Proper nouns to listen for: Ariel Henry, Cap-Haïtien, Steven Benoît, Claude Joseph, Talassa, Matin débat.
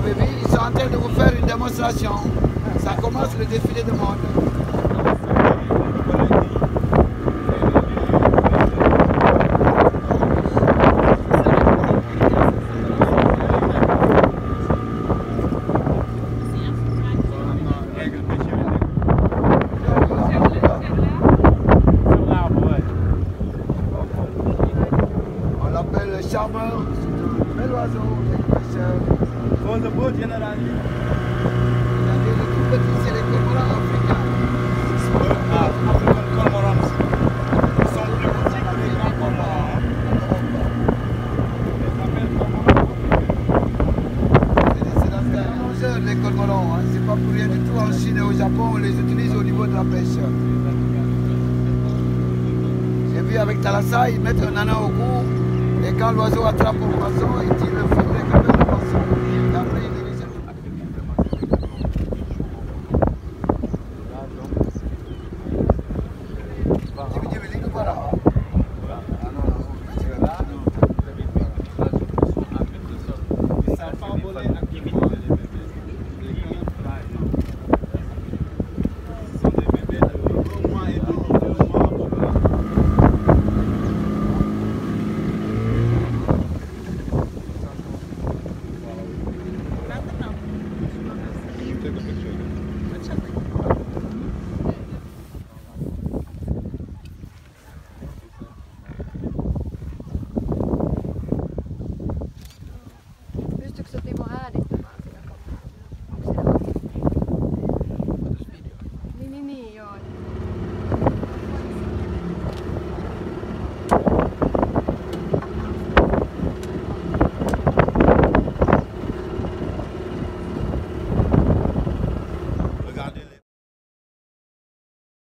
avez vu, ils sont en train de vous faire une démonstration. Ça commence le défilé de mode. Le charmeur, c'est un bel oiseau, pour le beau général. Il a dit le tout petit, c'est les cormorans africains. Les cormorans sont plus petits que les grands cormorans. Ils s'appellent cormorans africains. C'est dans les mangeurs, les cormorans. C'est pas pour rien du tout. En Chine et au Japon, on les utilise au niveau de la pêche. J'ai vu avec Talassa, ils mettent un anan au cou. Et quand l'oiseau attrape un poisson, il tire le feu.